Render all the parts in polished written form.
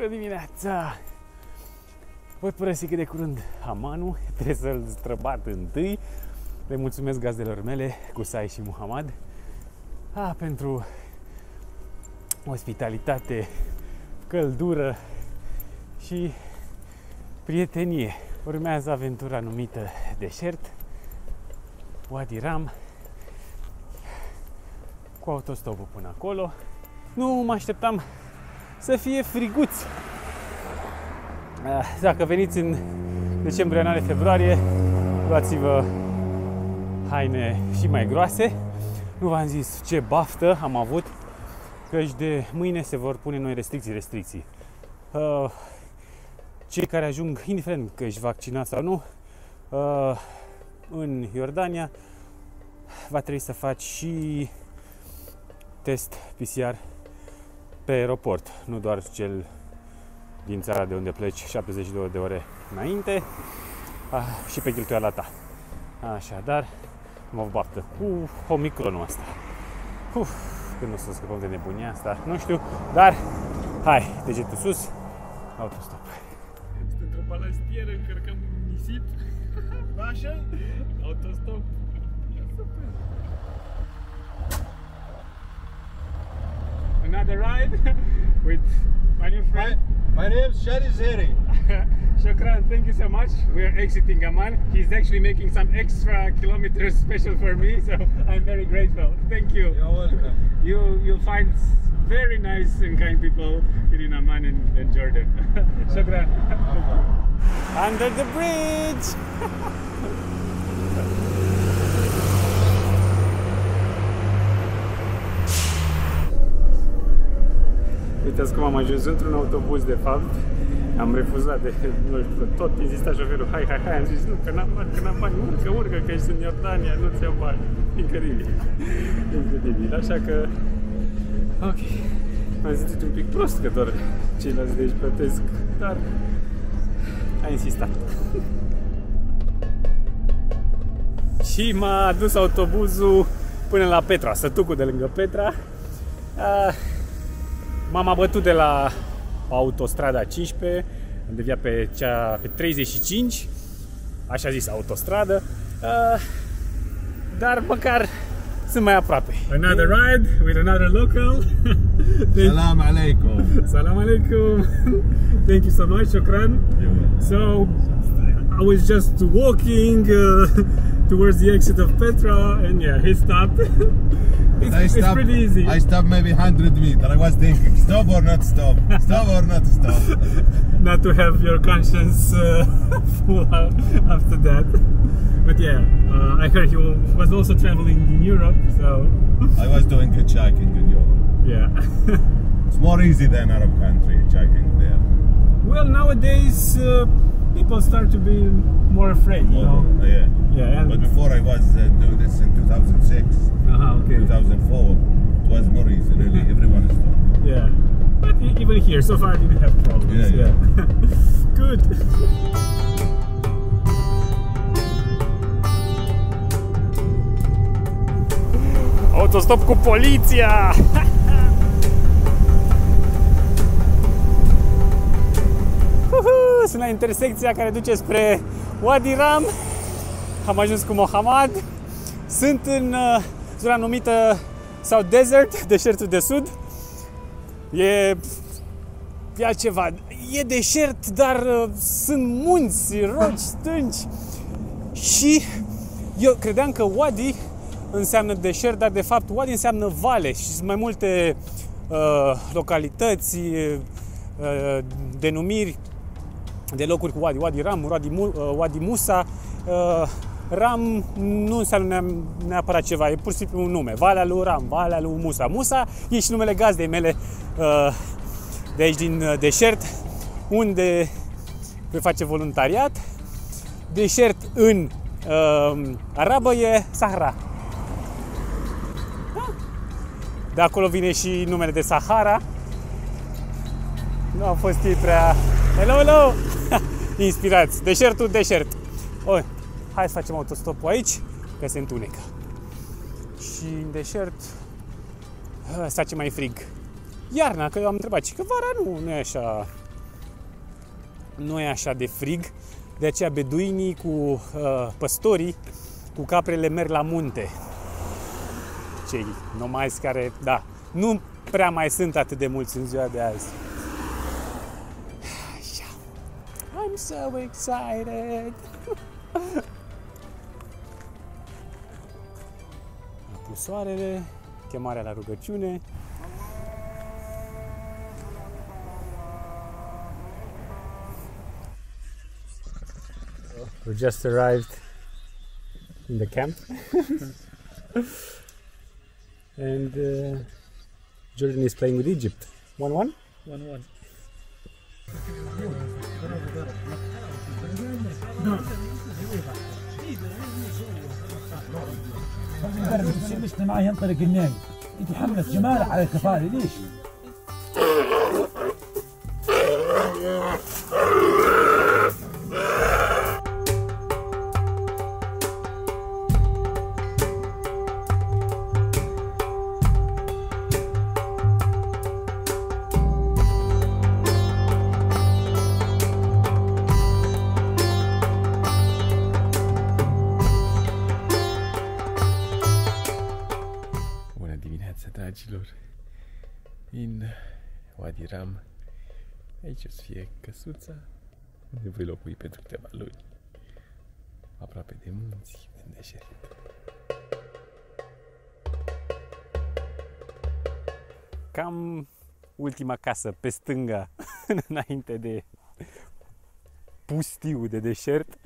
Bună dimineața! Voi părăsi cât de curând Hamanul, trebuie să-l străbat întâi. Le mulțumesc gazdelor mele, Kusai și Muhammad, pentru ospitalitate, căldură și prietenie. Urmează aventura numită Deșert, Wadi Rum, cu autostopul până acolo. Nu mă așteptam să fie friguț. Dacă veniți în decembrie, ianuarie, februarie, luați-vă haine și mai groase. Nu v-am zis ce baftă am avut, căci de mâine se vor pune noi restricții. Cei care ajung, indiferent că ești vaccinat sau nu, în Iordania, va trebui să faci și test PCR pe aeroport, nu doar cel din țara de unde pleci 72 de ore înainte, și pe cheltuiala ta. Așadar, mă baftă cu Omicronul asta. Când o să scăpăm de nebunia asta, nu știu, dar hai, degetul sus, autostop. Este într-o balastieră, încărcăm nisip, așa, autostop. Another ride with my new friend. My name is Shadi Ziri. Shukran, thank you so much. We are exiting Amman. He's actually making some extra kilometers special for me, so I'm very grateful. Thank you. You're welcome. You'll find very nice and kind people in Amman and Jordan. Shukran. Under the bridge. Uitați cum am ajuns într-un autobuz, de fapt. Am refuzat de, nu știu, tot insista șoferul, hai, am zis, nu, că n-am bani, urcă, că ești în Iordania, nu-ți iau bani. Incredibil, așa că, ok, m-am zis un pic prost că doar ceilalți de aici plătesc, dar a insistat. Și m-a adus autobuzul până la Petra, sătucul de lângă Petra. M-am abătut de la autostrada 15, am deviat pe 35, așa zis autostradă, dar măcar sunt mai aproape. Another ride with another local. Salam alaikum. Salam alaikum. Thank you so much, Shukran. So, I was just walking towards the exit of Petra, and yeah, he stopped. It's pretty easy. I stopped maybe 100 meters. I was thinking, stop or not stop, stop or not stop. Not to have your conscience full after that. But yeah, I heard he was also traveling in Europe, so... I was doing hitchhiking in Europe. Yeah. It's more easy than Arab country, hitchhiking there. Well, nowadays people start to be more afraid, you know? Yeah. But before I was doing this in 2006. 2004, it was more easy, really, everyone is stopped. Yeah, but even here, so far I didn't have problems. Yeah. Good! Autostop cu poliția! Sunt la intersecția care duce spre Wadi Rum. Am ajuns cu Mohammad. Sunt în zona numită South Desert, deșertul de sud. E altceva. E deșert, dar sunt munți, roci, stânci. Și eu credeam că Wadi înseamnă deșert, dar de fapt Wadi înseamnă vale și sunt mai multe localități, denumiri de locuri cu Wadi. Wadi Rum, Wadi Musa. Ram nu înseamnă neapărat ceva, e pur și simplu un nume. Valea lui Ram, Valea lui Musa. Musa e și numele gazdei mele de aici din deșert, unde voi face voluntariat. Deșert în arabă e Sahara. De acolo vine și numele de Sahara. Nu au fost ei prea... Hello! Inspirați! Deșertul, deșert! Oi. Hai să facem autostopul aici, că se întunecă. Și în deșert se face mai frig. Iarna, că eu am întrebat, și că vara nu e așa nu e așa de frig, de aceea beduinii cu păstorii, cu caprele merg la munte. Cei nomazi care, da, nu prea mai sunt atât de mulți în ziua de azi. Așa. I'm so excited! A pus soarele, chemarea la rugăciune. We just arrived in the camp and Jordan is playing with Egypt. 1-1? 1-1. مشنا معاه ينطلق الناي يتحمس جمال على الكفالة ليش؟ În Wadi Rum, aici o să fie căsuța unde voi locui pentru câteva luni, aproape de munți, în deșert. Cam ultima casă pe stânga, înainte de pustiu de deșert,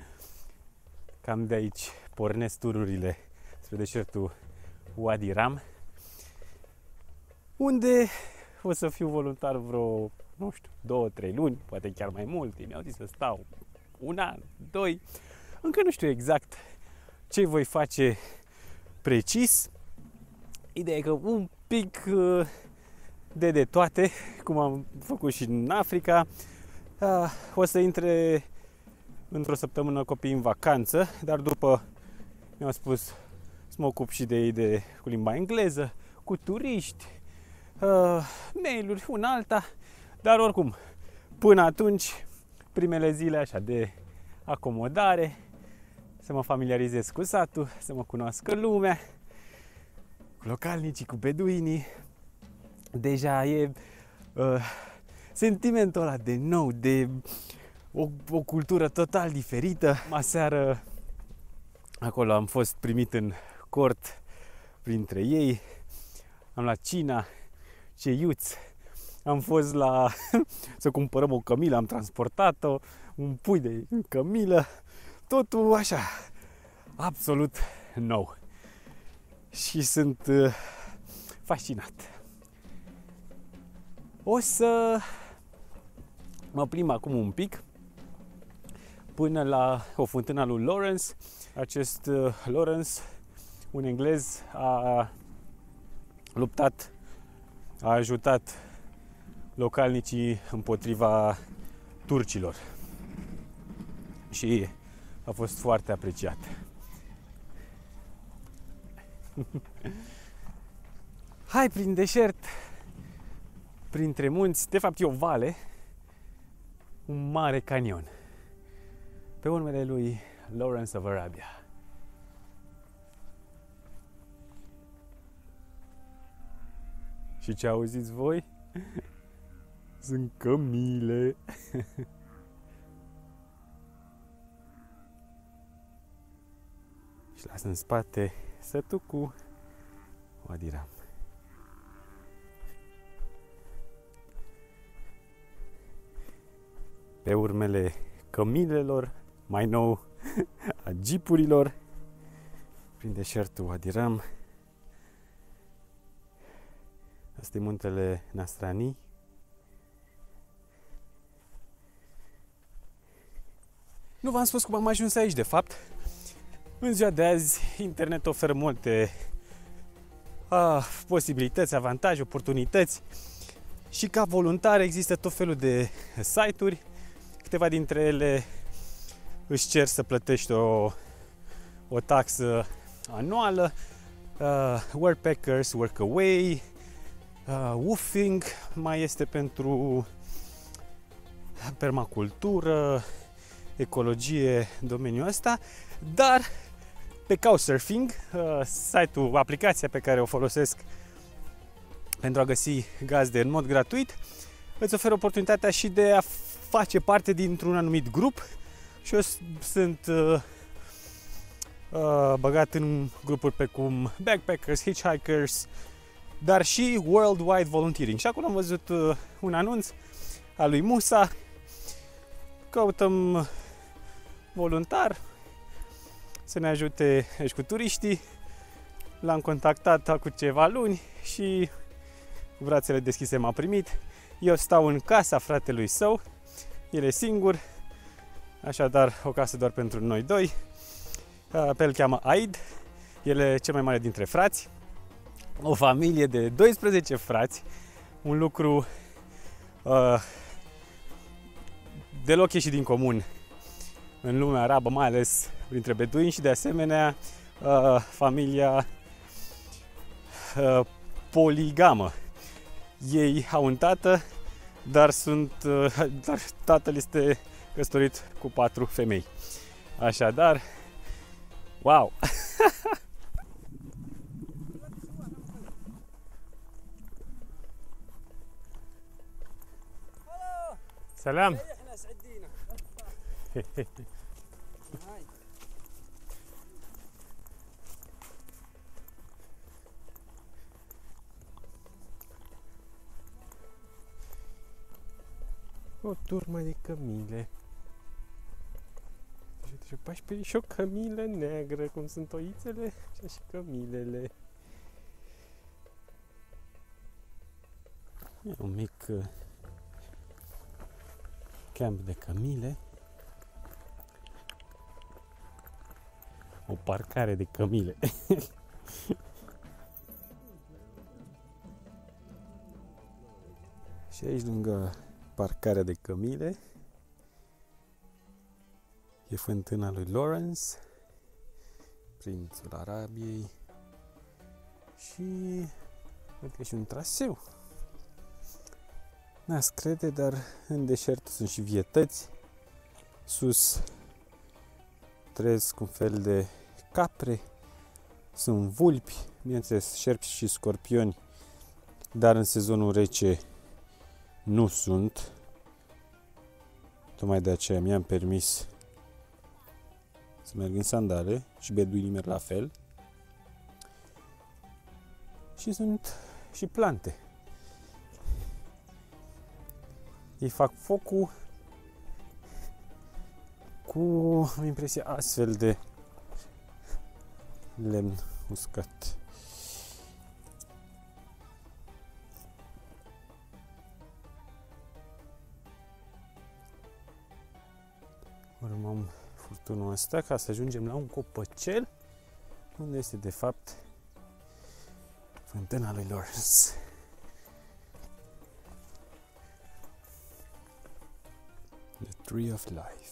cam de aici pornesc tururile spre deșertul Wadi Rum, unde o să fiu voluntar vreo, nu știu, 2-3 luni, poate chiar mai mult. Mi-au zis să stau 1 an, 2. Încă nu știu exact ce voi face precis. Ideea e că un pic de toate, cum am făcut și în Africa. O să intre într-o săptămână copiii în vacanță, dar după mi-au spus să mă ocup și de ei cu limba engleză, cu turiști, mail-uri, una alta, dar oricum, până atunci, primele zile așa de acomodare, să mă familiarizez cu satul, să mă cunoască lumea, cu localnicii, cu beduinii. Deja e sentimentul ăla de nou, de o cultură total diferită. Aseară, acolo am fost primit în cort printre ei, am luat cina, ce iuți, am fost la să cumpărăm o cămilă, am transportat-o, un pui de cămilă, totul așa, absolut nou. Și sunt fascinat. O să mă plimb acum un pic până la o fântână lui Lawrence. Acest Lawrence, un englez, a luptat, a ajutat localnicii împotriva turcilor și a fost foarte apreciat. Hai prin deșert, printre munți, de fapt e o vale, un mare canion, pe urmele lui Lawrence of Arabia. Și ce auziți voi? Sunt cămile! Și las în spate sătul cu Wadi Rum. Pe urmele cămilelor, mai nou a jeepurilor, prin deșertul Wadi Rum. Asta e muntele Nasrani. Nu v-am spus cum am ajuns aici, de fapt. În ziua de azi, internet oferă multe posibilități, avantaje, oportunități. Și ca voluntar există tot felul de site-uri. Câteva dintre ele își cer să plătești o taxă anuală. Workpackers, Workaway, woofing, mai este pentru permacultură, ecologie, domeniul ăsta, dar pe Couchsurfing, site-ul, aplicația pe care o folosesc pentru a găsi gazde în mod gratuit, îți oferă oportunitatea și de a face parte dintr-un anumit grup și eu sunt băgat în grupuri pe cum backpackers, hitchhikers, dar și worldwide volunteering. Și acolo am văzut un anunț al lui Musa, căutăm voluntar să ne ajute aici cu turiștii. L-am contactat acum ceva luni și cu brațele deschise m-a primit. Eu stau în casa fratelui său, el e singur, așadar o casă doar pentru noi doi. Pe el îl cheamă Aid, el e cel mai mare dintre frați, o familie de 12 frați, un lucru deloc ieșit din comun în lumea arabă, mai ales printre beduini și de asemenea familia poligamă. Ei au un tată, dar tatăl este căsătorit cu 4 femei. Așadar, wow! سلام. O turmă de cămile. Și trebuie să peri și o cămilă neagră, cum sunt oițele și așa cămilele. E un mic camp de cămile. O parcare de cămile. Și aici lângă parcarea de cămile e fântâna lui Lawrence, prințul Arabiei, și cred că e și un traseu. N-ați crede, dar în deșert sunt și vietăți. Sus trăiesc un fel de capre, sunt vulpi, bineînțeles șerpi și scorpioni, dar în sezonul rece nu sunt. Tocmai de aceea mi-am permis să merg în sandale și beduinii merg la fel. Și sunt și plante. Ei fac focul cu impresia astfel de lemn uscat. Urmăm furtunul ăsta ca să ajungem la un copăcel unde este de fapt fântâna lui Lawrence. The Tree of Life.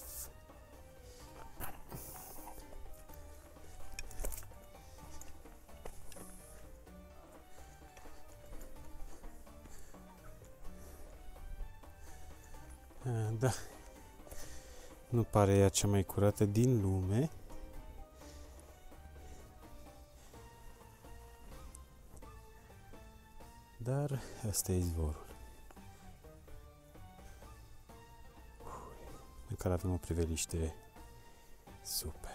Da. Nu pare ea cea mai curată din lume. Dar asta e izvorul. În care avem o priveliște super.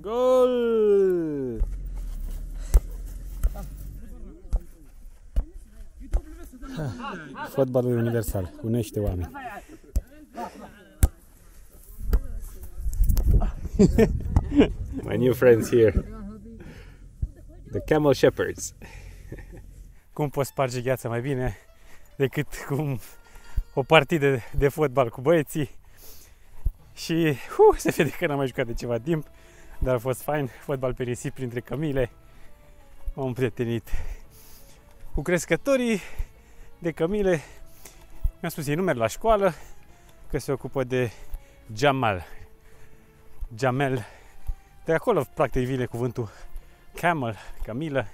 Gol! Fotbalul universal unește oameni. My new friends here. The camel shepherds. Cum poți sparge gheața mai bine decât cu o partidă de fotbal cu băieții? Și se vede că n-am mai jucat de ceva timp, dar a fost fain, fotbal pe risip printre cămile. M-am prietenit cu crescătorii de cămile. Mi-au spus ei nu merg la școală, că se ocupă de Jamel. De acolo, practic, vine cuvântul camel, camilă,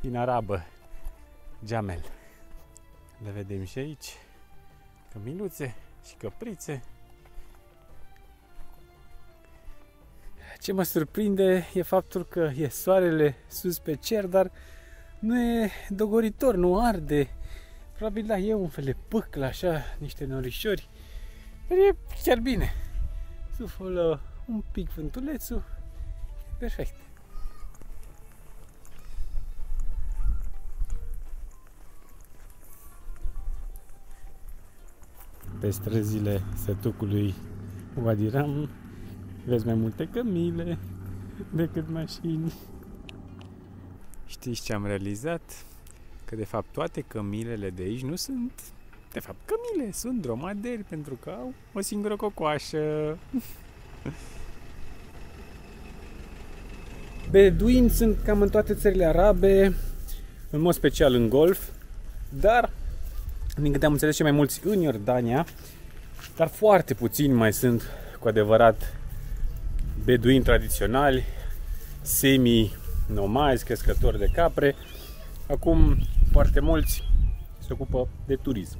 din arabă, Jamel. Le vedem și aici, cămiluțe și căprițe. Ce mă surprinde e faptul că e soarele sus pe cer, dar nu e dogoritor, nu arde. Probabil, da, e un fel de pâclă, așa, niște norișori. Dar e chiar bine. Suflă un pic vântulețul. Perfect. Pe străzile setucului Wadi Rum vezi mai multe cămile decât mașini. Știți ce am realizat? Că de fapt toate cămilele de aici nu sunt, de fapt, cămile, sunt dromaderi, pentru că au o singură cocoașă. Beduini sunt cam în toate țările arabe, în mod special în Golf, dar din câte am înțeles și mai mulți în Iordania, dar foarte puțini mai sunt cu adevărat beduini tradiționali, semi-nomazi, crescători de capre. Acum foarte mulți se ocupă de turism.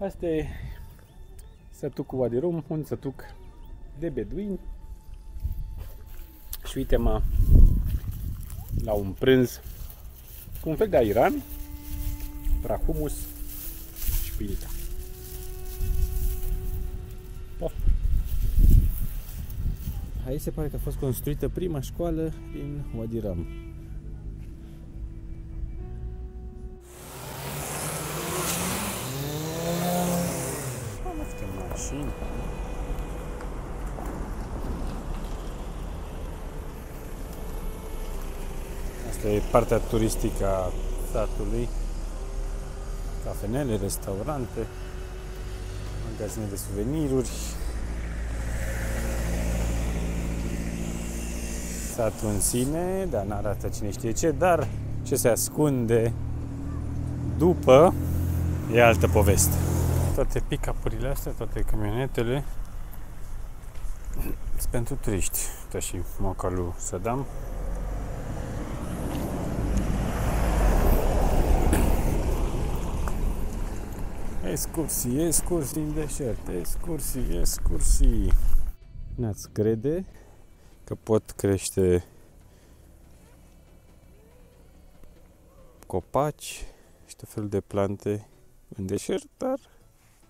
Asta e sătucul Wadi Rum, un sătuc de beduini. Și uite-mă la un prânz cu un fel de airan, prahumus și pilita. Aici se pare că a fost construită prima școală din Wadi Rum. Asta e partea turistică a satului. Cafenele, restaurante, magazine de suveniruri. Satul în sine, dar n-arată cine știe ce, dar ce se ascunde după e altă poveste. Toate pick-up-urile astea, toate camionetele sunt pentru turiști. Uite și moca lui Saddam. Excursii, excursii în deșert, excursii, excursii. N-ați crede că pot crește copaci și tot felul de plante în deșert, dar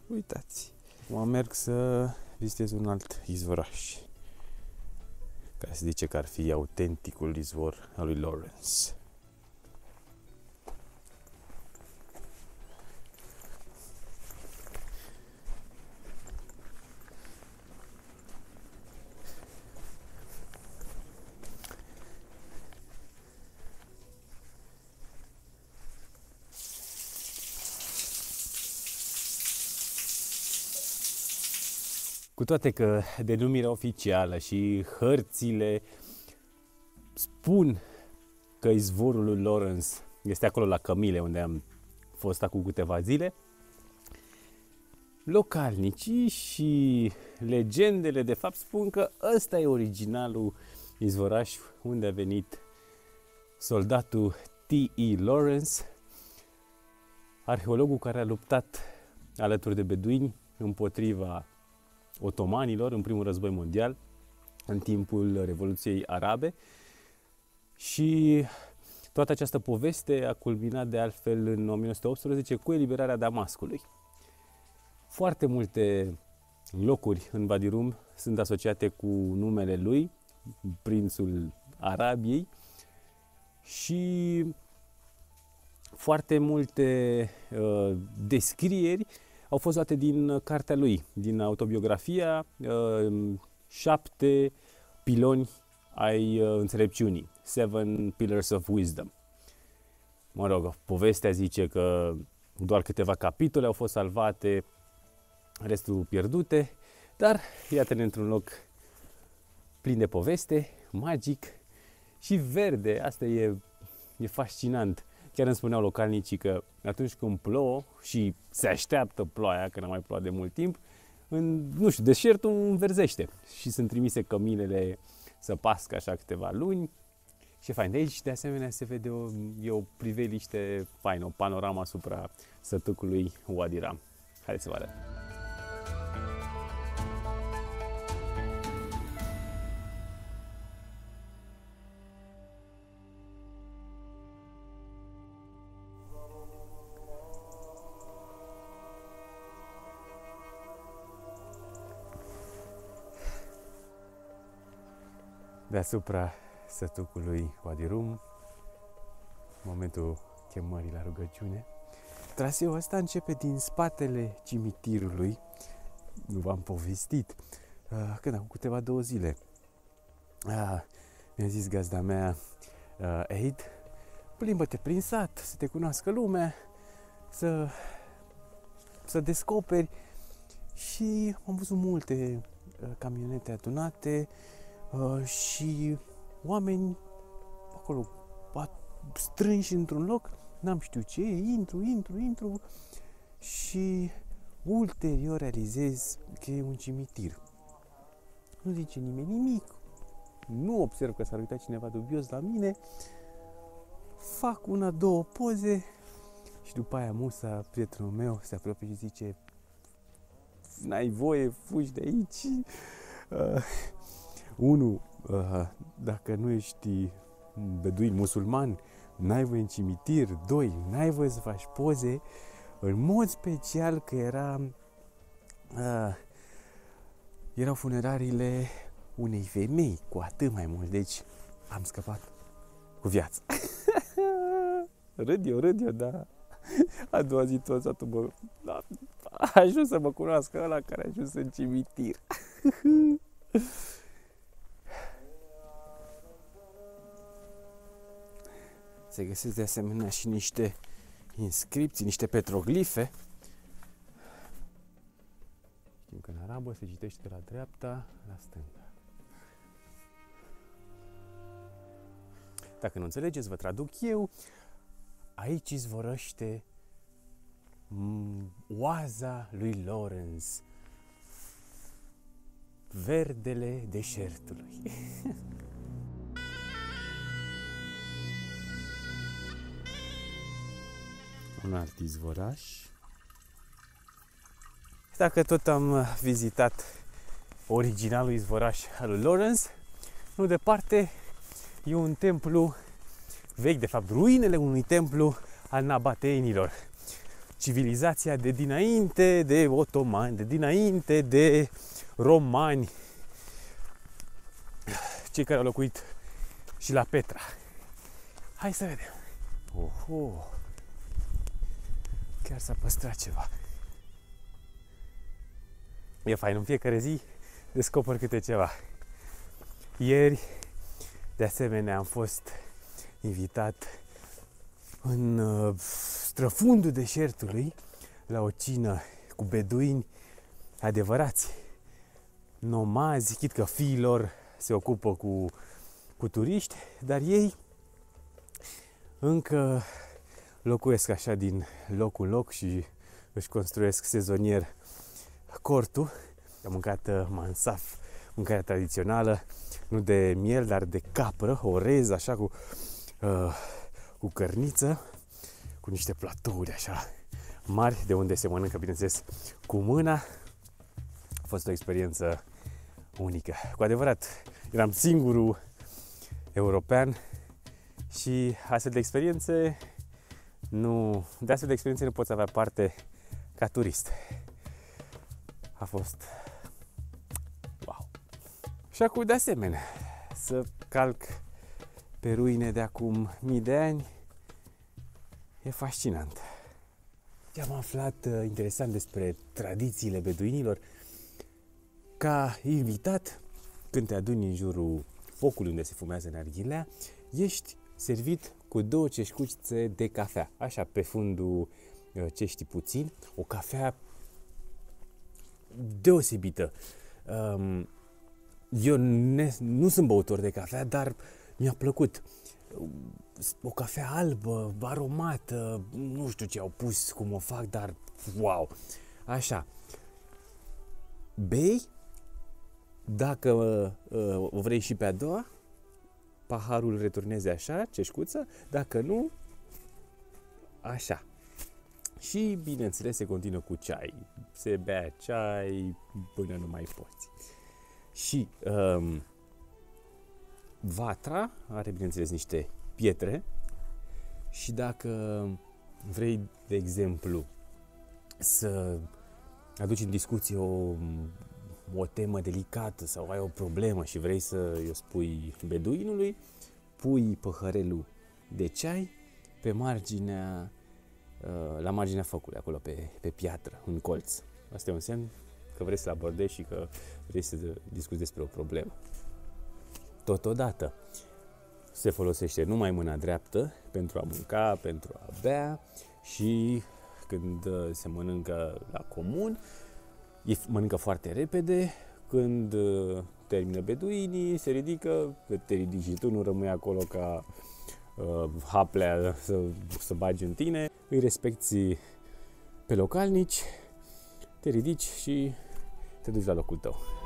uitați. Acum merg să vizitez un alt izvoraș, care se zice că ar fi autenticul izvor al lui Lawrence. Cu toate că denumirea oficială și hărțile spun că izvorul lui Lawrence este acolo la Cămile, unde am fost acum câteva zile, localnicii și legendele de fapt spun că ăsta e originalul izvoraș unde a venit soldatul T.E. Lawrence, arheologul care a luptat alături de beduini împotriva otomanilor în primul război mondial, în timpul Revoluției Arabe. Și toată această poveste a culminat de altfel în 1918 cu eliberarea Damascului. Foarte multe locuri în Wadi Rum sunt asociate cu numele lui, prințul Arabiei, și foarte multe descrieri au fost luate din cartea lui, din autobiografia 7 piloni ai înțelepciunii, 7 Pillars of Wisdom. Mă rog, povestea zice că doar câteva capitole au fost salvate, restul pierdute, dar iată-ne într-un loc plin de poveste, magic și verde. Asta e fascinant. Chiar îmi spuneau localnicii că atunci când plouă și se așteaptă ploaia, că n-a mai plouat de mult timp, nu știu, deșertul înverzește și sunt trimise cămilele să pască așa câteva luni. Și fain, de aici de asemenea se vede o priveliște faină, o panoramă asupra sătucului Wadi Rum. Haideți să vă arăt! Deasupra sătucului Wadi Rum, momentul chemării la rugăciune. Traseul ăsta începe din spatele cimitirului. Nu v-am povestit că acum câteva 2 zile mi-a zis gazda mea, Eid, plimbă-te prin sat, să te cunoască lumea, să descoperi. Și am văzut multe camionete adunate și oameni acolo strânși într-un loc, n-am știut ce, intru și ulterior realizez că e un cimitir. Nu zice nimeni nimic, nu observ că s-ar uita cineva dubios la mine, fac 1-2 poze și după aia Musa, prietenul meu, se apropie și zice: n-ai voie, fugi de aici. Unul, dacă nu ești beduin musulman, n-ai voie în cimitir. 2, n-ai voie să faci poze. În mod special că erau funerariile unei femei, cu atât mai mult. Deci am scăpat cu viață. Râd eu, dar a doua zi tot satul a ajuns să mă cunoască ăla care a ajuns în cimitir. Se găsesc de asemenea și niște inscripții, niște petroglife. Știm că în arabă se citește de la dreapta la stânga. Dacă nu înțelegeți, vă traduc eu. Aici izvorăște oaza lui Lawrence, verdele deșertului. Un alt izvoraș. Dacă tot am vizitat originalul izvoraș al lui Lawrence, nu departe e un templu vechi, de fapt ruinele unui templu al nabateenilor. Civilizația de dinainte de otomani, de dinainte de romani, cei care au locuit și la Petra. Hai să vedem. Oho! Chiar s-a păstrat ceva. E fain, în fiecare zi descoper câte ceva. Ieri, de asemenea, am fost invitat în străfundul deșertului la o cină cu beduini adevărați, nomazi, chit că fiii lor se ocupă cu turiști, dar ei încă locuiesc așa din loc în loc și își construiesc sezonier cortul. Am mâncat mansaf, mâncarea tradițională, nu de miel, dar de capră, orez, așa cu cărniță, cu niște platouri așa mari, de unde se mănâncă, bineînțeles, cu mâna. A fost o experiență unică. Cu adevărat, eram singurul european și astfel de experiențe nu poți avea parte ca turist. A fost wow! Și acum, de asemenea, să calc pe ruine de acum 1000 de ani e fascinant. Am aflat interesant despre tradițiile beduinilor. Ca invitat, când te aduni în jurul focului unde se fumează narghilea, ești servit cu 2 ceșcuțe de cafea, așa pe fundul ceștii puțin, o cafea deosebită. Eu nu sunt băutor de cafea, dar mi-a plăcut. o cafea albă, aromată, nu știu ce au pus, cum o fac, dar wow! Așa, bei, dacă o vrei și pe a doua, paharul returneze așa, ceșcuță, dacă nu, așa. Și bineînțeles se continuă cu ceai, se bea ceai până nu mai poți. Și vatra are bineînțeles niște pietre și dacă vrei, de exemplu, să aduci în discuție o temă delicată sau ai o problemă și vrei să o spui beduinului, pui păhărelul de ceai pe marginea, la marginea focului, acolo pe piatră, în colț. Asta e un semn că vrei să abordezi și că vrei să discuți despre o problemă. Totodată se folosește numai mâna dreaptă pentru a mânca, pentru a bea și când se mănâncă la comun, mănâncă foarte repede, când termină beduinii, se ridică, te ridici și tu, nu rămâi acolo ca haplea să bagi în tine, îi respecti pe localnici, te ridici și te duci la locul tău.